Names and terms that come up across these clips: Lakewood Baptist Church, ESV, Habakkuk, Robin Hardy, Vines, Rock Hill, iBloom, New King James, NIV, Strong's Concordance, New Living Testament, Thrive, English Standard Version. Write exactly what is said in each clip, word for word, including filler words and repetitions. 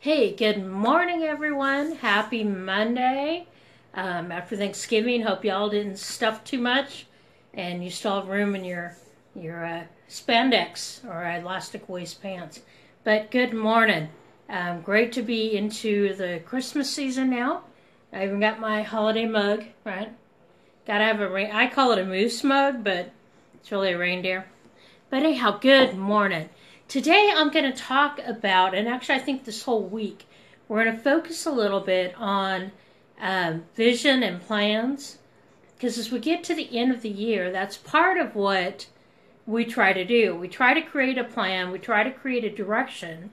Hey, good morning, everyone. Happy Monday. Um, after Thanksgiving, hope y'all didn't stuff too much and you still have room in your your uh, spandex or elastic waist pants. But good morning. Um, great to be into the Christmas season now. I even got my holiday mug, right? Gotta have a rain. I call it a moose mug, but it's really a reindeer. But anyhow, good morning. Today I'm going to talk about, and actually I think this whole week, we're going to focus a little bit on um, vision and plans, because as we get to the end of the year, that's part of what we try to do. We try to create a plan, we try to create a direction,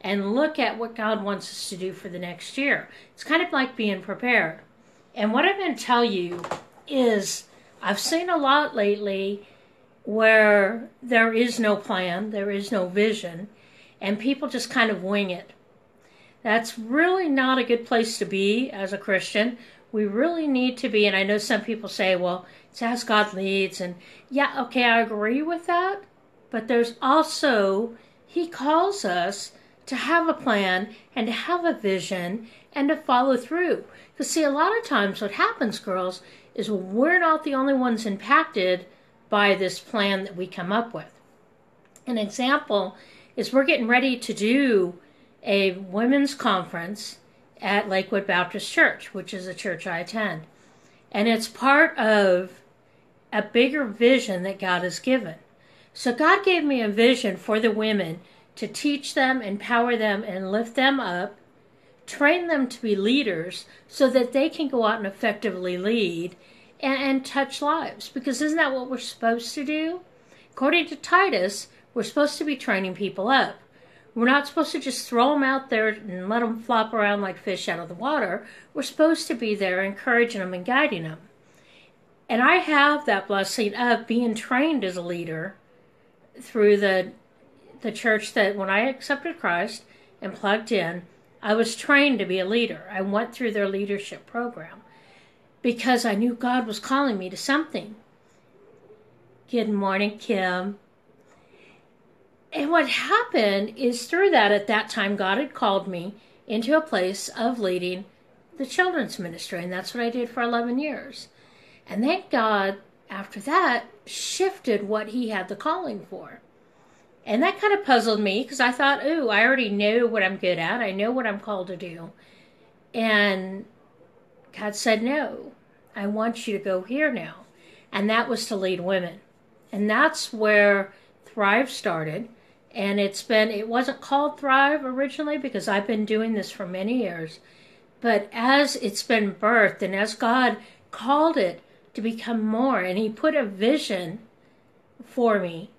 and look at what God wants us to do for the next year. It's kind of like being prepared. And what I'm going to tell you is, I've seen a lot lately where there is no plan, there is no vision, and people just kind of wing it. That's really not a good place to be as a Christian. We really need to be, and I know some people say, well, it's as God leads, and yeah, okay, I agree with that, but there's also, He calls us to have a plan and to have a vision and to follow through. Because see, a lot of times what happens, girls, is we're not the only ones impacted by this plan that we come up with. An example is we're getting ready to do a women's conference at Lakewood Baptist Church, which is a church I attend. And it's part of a bigger vision that God has given. So God gave me a vision for the women to teach them, empower them, and lift them up, train them to be leaders so that they can go out and effectively lead and touch lives, because isn't that what we're supposed to do? According to Titus, we're supposed to be training people up. We're not supposed to just throw them out there and let them flop around like fish out of the water. We're supposed to be there encouraging them and guiding them. And I have that blessing of being trained as a leader through the, the church that when I accepted Christ and plugged in, I was trained to be a leader. I went through their leadership program, because I knew God was calling me to something. Good morning, Kim. And what happened is through that, at that time, God had called me into a place of leading the children's ministry, and that's what I did for eleven years. And then God, after that, shifted what He had the calling for. And that kind of puzzled me, because I thought, ooh, I already know what I'm good at. I know what I'm called to do. And God said, no, I want you to go here now. And that was to lead women. And that's where Thrive started. And it's been, it wasn't called Thrive originally, because I've been doing this for many years. But as it's been birthed and as God called it to become more, and He put a vision for me,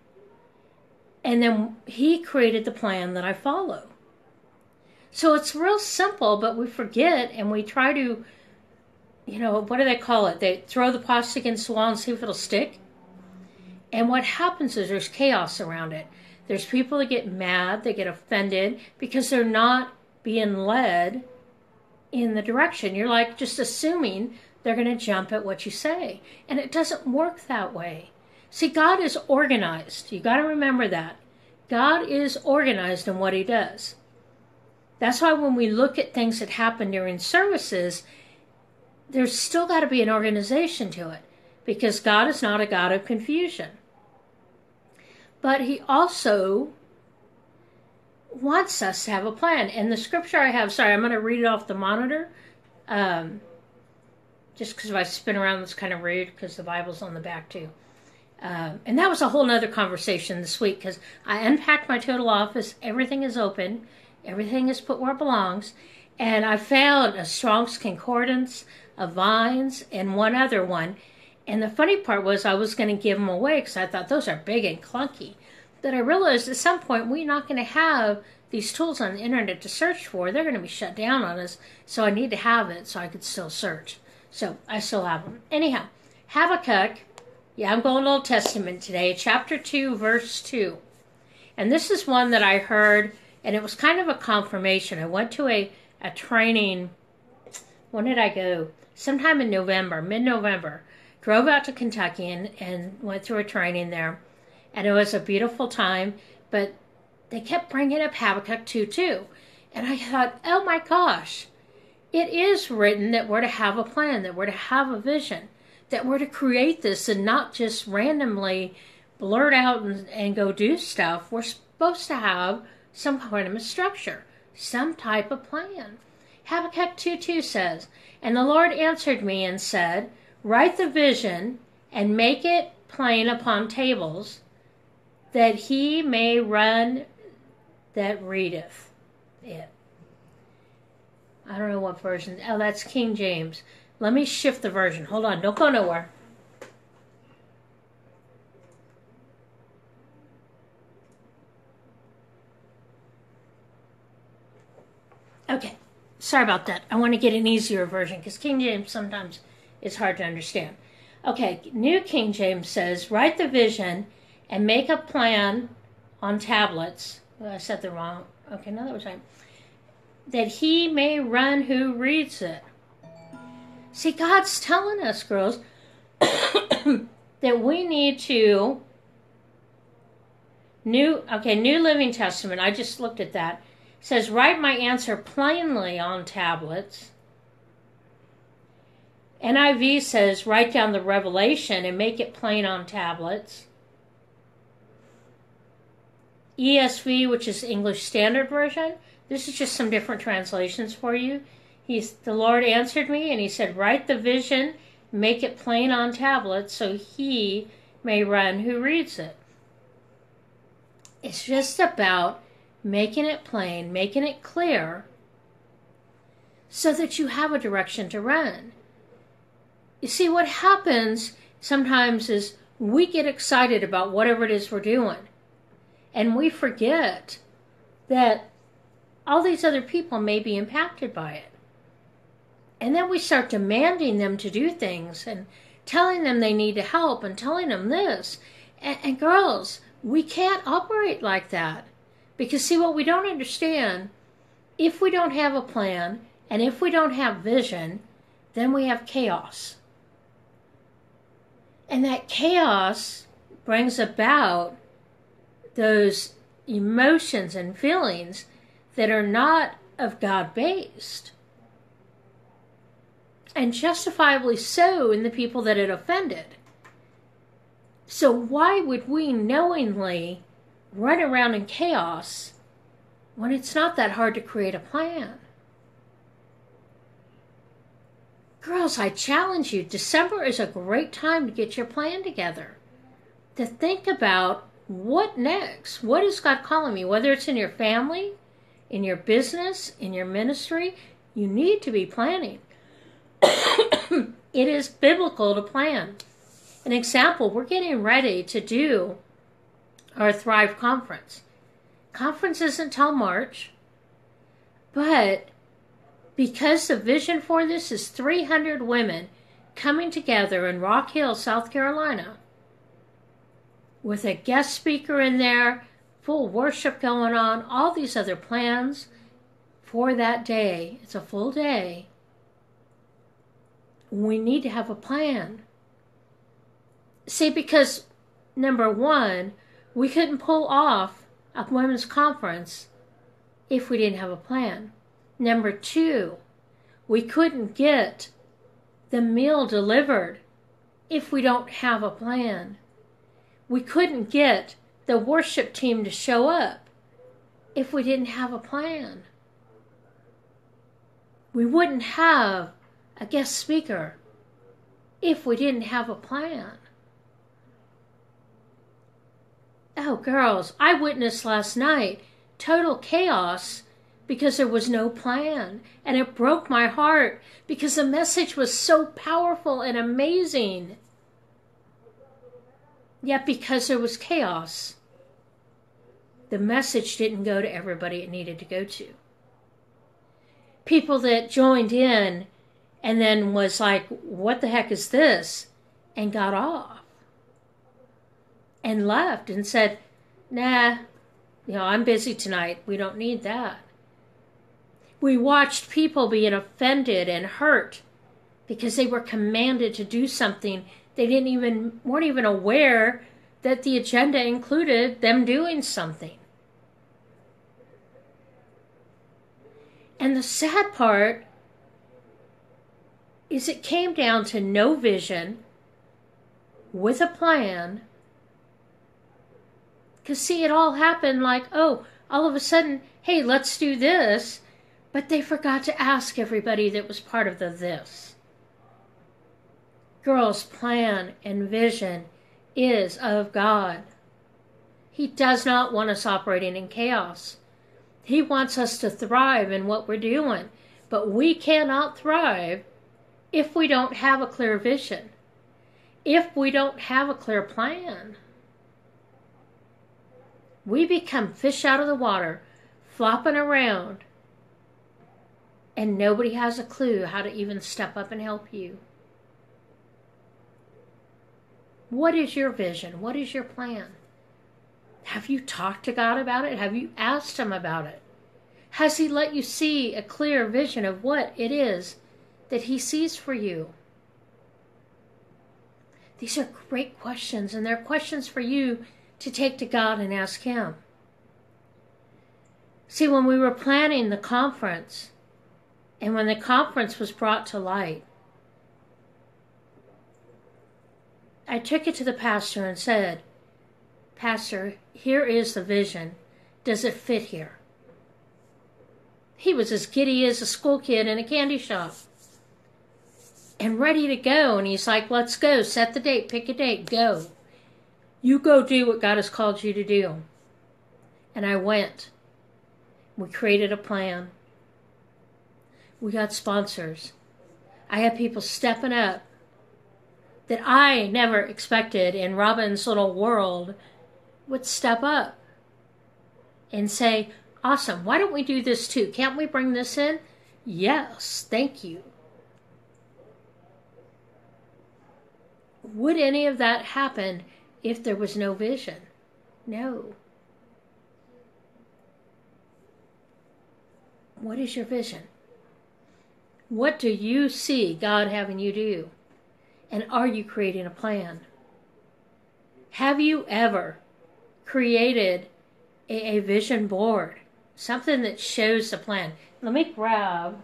and then He created the plan that I follow. So it's real simple, but we forget and we try to, you know, what do they call it? They throw the plastic against the wall and see if it'll stick. And what happens is there's chaos around it. There's people that get mad, they get offended, because they're not being led in the direction. You're like just assuming they're going to jump at what you say. And it doesn't work that way. See, God is organized. You got to remember that. God is organized in what He does. That's why when we look at things that happen during services, there's still got to be an organization to it, because God is not a God of confusion. But He also wants us to have a plan. And the scripture I have, sorry, I'm going to read it off the monitor, um, just because if I spin around, it's kind of rude because the Bible's on the back too. Um, and that was a whole nother conversation this week, because I unpacked my total office. Everything is open. Everything is put where it belongs. And I found a Strong's Concordance, a Vines, and one other one. And the funny part was I was going to give them away because I thought those are big and clunky. But I realized at some point we're not going to have these tools on the internet to search for. They're going to be shut down on us. So I need to have it so I could still search. So I still have them. Anyhow, Habakkuk. Yeah, I'm going Old Testament today. Chapter two, verse two. And this is one that I heard, and it was kind of a confirmation. I went to a a training, when did I go? Sometime in November, mid-November. Drove out to Kentucky and, and went through a training there. And it was a beautiful time, but they kept bringing up Habakkuk two two. And I thought, oh my gosh, it is written that we're to have a plan, that we're to have a vision, that we're to create this and not just randomly blurt out and, and go do stuff. We're supposed to have some kind of a structure, some type of plan. Habakkuk two two says, "And the Lord answered me and said, write the vision and make it plain upon tables, that he may run that readeth it." I don't know what version. Oh, that's King James. Let me shift the version. Hold on. Don't go nowhere. Okay. Sorry about that. I want to get an easier version because King James sometimes is hard to understand. Okay. New King James says, "Write the vision and make a plan on tablets." Well, I said the wrong. Okay. No, that was right. "That he may run who reads it." See, God's telling us, girls, that we need to, new, okay, New Living Testament, I just looked at that. It says, "Write my answer plainly on tablets." N I V says, "Write down the revelation and make it plain on tablets." E S V, which is English Standard Version, this is just some different translations for you. He's, the Lord answered me, and he said, "Write the vision, make it plain on tablets, so he may run who reads it." It's just about making it plain, making it clear, so that you have a direction to run. You see, what happens sometimes is we get excited about whatever it is we're doing, and we forget that all these other people may be impacted by it. And then we start demanding them to do things and telling them they need to help and telling them this. And, and girls, we can't operate like that. Because see, what we don't understand, if we don't have a plan and if we don't have vision, then we have chaos. And that chaos brings about those emotions and feelings that are not of God-based. And justifiably so in the people that it offended. So why would we knowingly run around in chaos when it's not that hard to create a plan? Girls, I challenge you, December is a great time to get your plan together. To think about what next? What is God calling me? Whether it's in your family, in your business, in your ministry, you need to be planning. It is biblical to plan. An example, we're getting ready to do our Thrive conference. Conference isn't till March, but because the vision for this is three hundred women coming together in Rock Hill, South Carolina, with a guest speaker in there, full worship going on, all these other plans for that day. It's a full day. We need to have a plan. See, because number one, we couldn't pull off a women's conference if we didn't have a plan. Number two, we couldn't get the meal delivered if we don't have a plan. We couldn't get the worship team to show up if we didn't have a plan. We wouldn't have a guest speaker if we didn't have a plan. Oh, girls, I witnessed last night total chaos because there was no plan, and it broke my heart because the message was so powerful and amazing. Yet because there was chaos, the message didn't go to everybody it needed to go to. People that joined in and then was like, "What the heck is this?" and got off and left and said, "Nah, you know, I'm busy tonight. We don't need that." We watched people being offended and hurt because they were commanded to do something. They didn't even, weren't even aware that the agenda included them doing something. And the sad part is it came down to no vision with a plan. Because see, it all happened like, oh, all of a sudden, hey, let's do this. But they forgot to ask everybody that was part of the this. Girls, plan and vision is of God. He does not want us operating in chaos. He wants us to thrive in what we're doing. But we cannot thrive if we don't have a clear vision, if we don't have a clear plan. We become fish out of the water, flopping around, and nobody has a clue how to even step up and help you. What is your vision? What is your plan? Have you talked to God about it? Have you asked Him about it? Has He let you see a clear vision of what it is that He sees for you? These are great questions, and they're questions for you to take to God and ask Him. See, when we were planning the conference, and when the conference was brought to light, I took it to the pastor and said, "Pastor, here is the vision. Does it fit here?" He was as giddy as a school kid in a candy shop and ready to go. And he's like, "Let's go. Set the date. Pick a date. Go. You go do what God has called you to do." And I went. We created a plan. We got sponsors. I had people stepping up that I never expected in Robin's little world would step up and say, "Awesome, why don't we do this too? Can't we bring this in?" "Yes, thank you." Would any of that happen if there was no vision? No. What is your vision? What do you see God having you do? And are you creating a plan? Have you ever created a, a vision board? Something that shows the plan. Let me grab,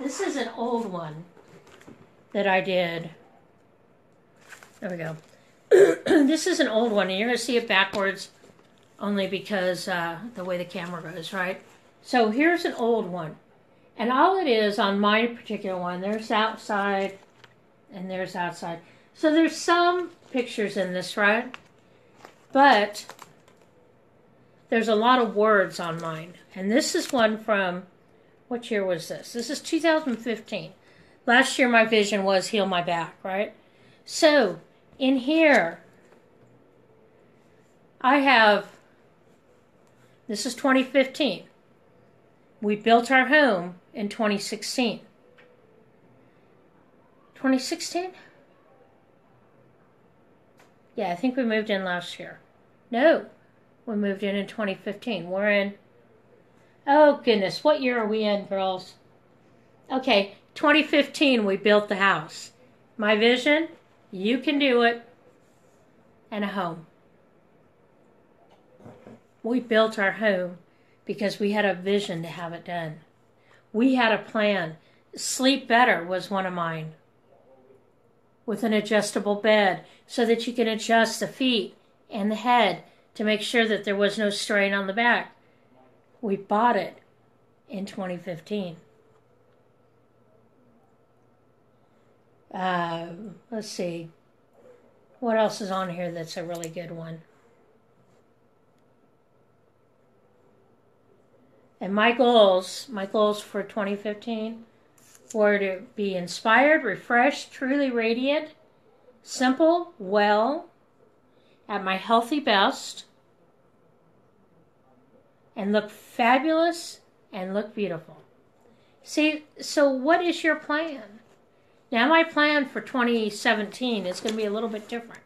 this is an old one that I did. There we go. This is an old one, and you're going to see it backwards only because uh, the way the camera goes, right? So here's an old one. And all it is on my particular one, there's outside and there's outside. So there's some pictures in this, right? But there's a lot of words on mine. And this is one from, what year was this? This is two thousand fifteen. Last year my vision was heal my back, right? So in here, I have, this is twenty fifteen. We built our home in twenty sixteen. twenty sixteen? Yeah, I think we moved in last year. No, we moved in in twenty fifteen. We're in, oh goodness, what year are we in, girls? Okay, twenty fifteen we built the house. My vision, you can do it, and a home. We built our home because we had a vision to have it done. We had a plan. Sleep better was one of mine, with an adjustable bed so that you can adjust the feet and the head to make sure that there was no strain on the back. We bought it in twenty fifteen. Uh, let's see. What else is on here that's a really good one? And my goals, my goals for twenty fifteen were to be inspired, refreshed, truly radiant, simple, well, at my healthy best, and look fabulous and look beautiful. See, so what is your plan? Now my plan for twenty seventeen is going to be a little bit different.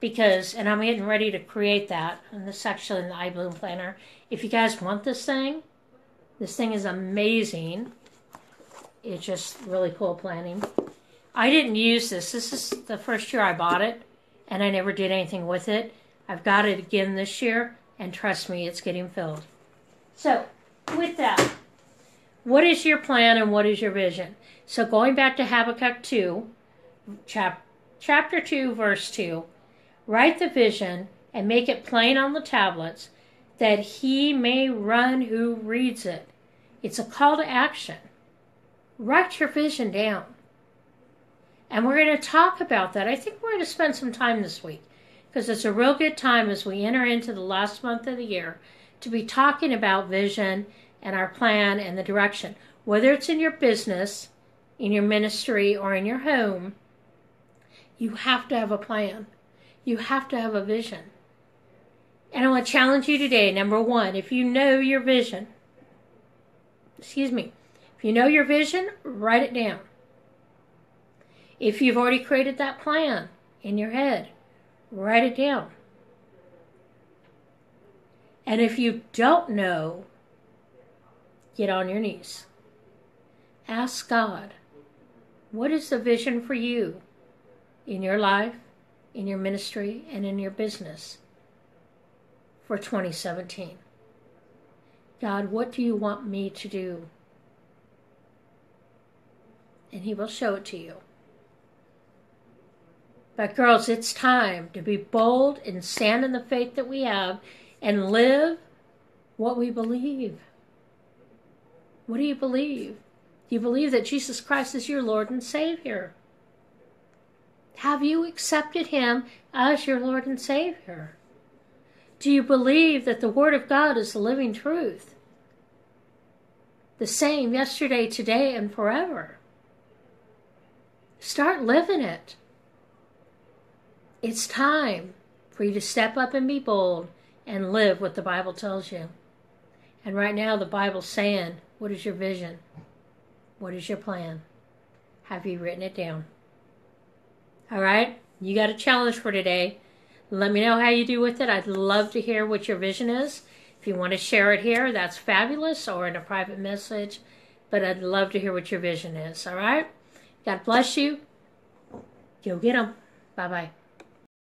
Because, and I'm getting ready to create that in this section in the iBloom planner. If you guys want this thing, this thing is amazing. It's just really cool planning. I didn't use this. This is the first year I bought it, and I never did anything with it. I've got it again this year, and trust me, it's getting filled. So, with that, What is your plan and what is your vision? So going back to Habakkuk two, chap chapter two, verse two, write the vision and make it plain on the tablets that he may run who reads it. It's a call to action. Write your vision down. And we're going to talk about that. I think we're going to spend some time this week because it's a real good time as we enter into the last month of the year to be talking about vision and our plan and the direction. Whether it's in your business, in your ministry, or in your home, you have to have a plan. You have to have a vision. And I want to challenge you today, number one, if you know your vision, excuse me, if you know your vision, write it down. If you've already created that plan in your head, write it down. And if you don't know, get on your knees. Ask God, what is the vision for you in your life, in your ministry, and in your business for twenty seventeen? God, what do you want me to do? And he will show it to you. But girls, it's time to be bold and stand in the faith that we have and live what we believe. What do you believe? Do you believe that Jesus Christ is your Lord and Savior? Have you accepted him as your Lord and Savior? Do you believe that the Word of God is the living truth? The same yesterday, today, and forever. Start living it. It's time for you to step up and be bold and live what the Bible tells you. And right now the Bible's saying, what is your vision? What is your plan? Have you written it down? All right, you got a challenge for today. Let me know how you do with it. I'd love to hear what your vision is. If you want to share it here, that's fabulous, or in a private message, but I'd love to hear what your vision is, all right? God bless you. Go get them. Bye-bye.